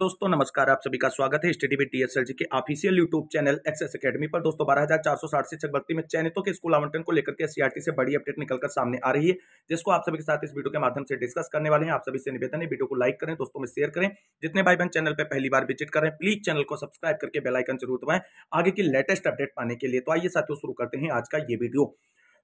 दोस्तों नमस्कार, आप सभी का स्वागत है स्टडी विद डीएस के official YouTube channel access academy पर। दोस्तों 12,460 शिक्षक भर्ती में चयनितों के स्कूल आवंटन को लेकर के एससीआरटी से बड़ी अपडेट निकलकर सामने आ रही है, जिसको आप सभी के साथ इस वीडियो के माध्यम से डिस्कस करने वाले हैं। आप सभी से निवेदन है वीडियो को लाइक करें, दोस्तों में शेयर करें। जितने भाई बहन चैनल पर पहली बार विजिट करें, प्लीज चैनल को सब्सक्राइब करके बेल आइकन जरूर दबाएं आगे की लेटेस्ट अपडेट पाने के लिए। तो आइए साथियों शुरू करते हैं आज का ये वीडियो।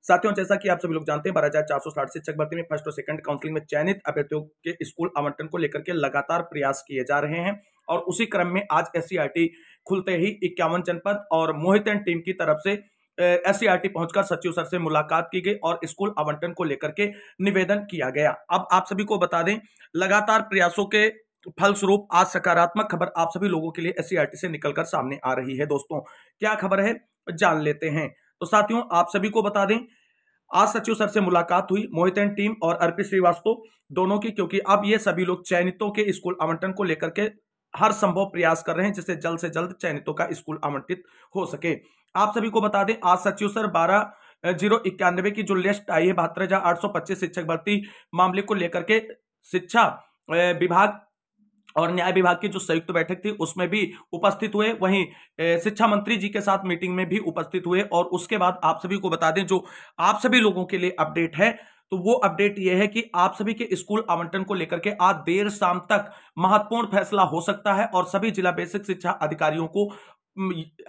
साथियों जैसा कि आप सभी लोग जानते हैं 12,460 शिक्षक भर्ती में फर्स्ट और सेकंड काउंसलिंग में चयनित अभ्यर्थियों के स्कूल आवंटन को लेकर के लगातार प्रयास किए जा रहे हैं और उसी क्रम में आज एससीआरटी खुलते ही 51 जनपद और मोहितन टीम की तरफ से एससीआरटी पहुंचकर सचिव सर से मुलाकात की गई और स्कूल आवंटन को लेकर के निवेदन किया गया। अब आप सभी को बता दें, लगातार प्रयासों के फलस्वरूप आज सकारात्मक खबर आप सभी लोगों के लिए एससीआरटी से निकलकर सामने आ रही है। दोस्तों क्या खबर है जान लेते हैं। तो साथियों आप सभी को बता दें, आज सचिव सर से मुलाकात हुई मोहितन टीम और अर्पित श्रीवास्तव दोनों की, क्योंकि अब ये सभी लोग चयनितों के स्कूल आवंटन को लेकर के हर संभव प्रयास कर रहे हैं, जिससे जल्द से जल्द चयनितों का स्कूल आवंटित हो सके। आप सभी को बता दें, आज सचिव सर 12,091 की जो लिस्ट आई है 72,825 शिक्षक भर्ती मामले को लेकर के शिक्षा विभाग और न्याय विभाग की जो संयुक्त बैठक थी उसमें भी उपस्थित हुए, वहीं शिक्षा मंत्री जी के साथ मीटिंग में भी उपस्थित हुए। और उसके बाद आप सभी को बता दें, जो आप सभी लोगों के लिए अपडेट है तो वो अपडेट ये है कि आप सभी के स्कूल आवंटन को लेकर के आज देर शाम तक महत्वपूर्ण फैसला हो सकता है और सभी जिला बेसिक शिक्षा अधिकारियों को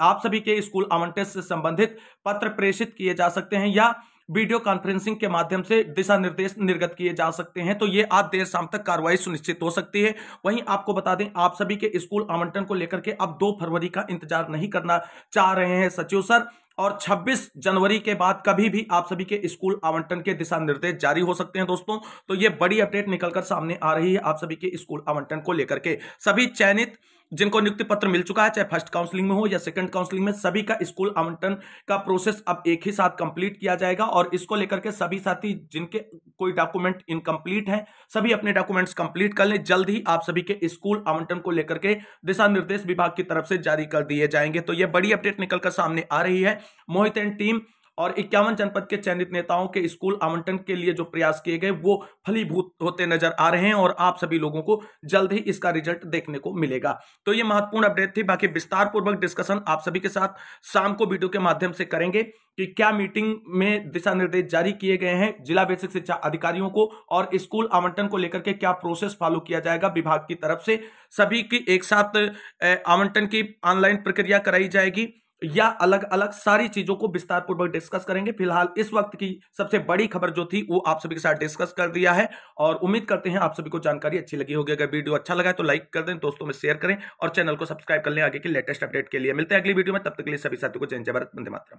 आप सभी के स्कूल आवंटन से संबंधित पत्र प्रेषित किए जा सकते हैं या वीडियो कॉन्फ्रेंसिंग के माध्यम से दिशा निर्देश निर्गत किए जा सकते हैं। तो ये आज देर शाम तक कार्रवाई सुनिश्चित हो सकती है। वहीं आपको बता दें, आप सभी के स्कूल आवंटन को लेकर के अब 2 फरवरी का इंतजार नहीं करना चाह रहे हैं सचिव सर और 26 जनवरी के बाद कभी भी आप सभी के स्कूल आवंटन के दिशा निर्देश जारी हो सकते हैं। दोस्तों तो ये बड़ी अपडेट निकलकर सामने आ रही है आप सभी के स्कूल आवंटन को लेकर के। सभी चयनित जिनको नियुक्ति पत्र मिल चुका है, चाहे फर्स्ट काउंसलिंग में हो या सेकंड काउंसलिंग में, सभी का स्कूल आवंटन का प्रोसेस अब एक ही साथ कंप्लीट किया जाएगा। और इसको लेकर के सभी साथी जिनके कोई डॉक्यूमेंट इनकम्प्लीट है, सभी अपने डॉक्यूमेंट्स कंप्लीट कर लें। जल्द ही आप सभी के स्कूल आवंटन को लेकर के दिशा निर्देश विभाग की तरफ से जारी कर दिए जाएंगे। तो यह बड़ी अपडेट निकलकर सामने आ रही है। मोहितन टीम और 51 जनपद के चयनित नेताओं के स्कूल आवंटन के लिए जो प्रयास किए गए वो फलीभूत होते नजर आ रहे हैं और आप सभी लोगों को जल्द ही इसका रिजल्ट देखने को मिलेगा। तो ये महत्वपूर्ण अपडेट थी। बाकी विस्तार पूर्वक डिस्कशन आप सभी के साथ शाम को वीडियो के माध्यम से करेंगे कि क्या मीटिंग में दिशा निर्देश जारी किए गए हैं जिला बेसिक शिक्षा अधिकारियों को और स्कूल आवंटन को लेकर के क्या प्रोसेस फॉलो किया जाएगा विभाग की तरफ से, सभी की एक साथ आवंटन की ऑनलाइन प्रक्रिया कराई जाएगी या अलग अलग, सारी चीजों को विस्तार पूर्वक डिस्कस करेंगे। फिलहाल इस वक्त की सबसे बड़ी खबर जो थी वो आप सभी के साथ डिस्कस कर दिया है और उम्मीद करते हैं आप सभी को जानकारी अच्छी लगी होगी। अगर वीडियो अच्छा लगा है तो लाइक कर दें, दोस्तों में शेयर करें और चैनल को सब्सक्राइब कर लें आगे की लेटेस्ट अपडेट के लिए। मिलते हैं अगली वीडियो में, तब तक के लिए सभी साथियों को जय हिंद, जय भारत, वंदे मातरम।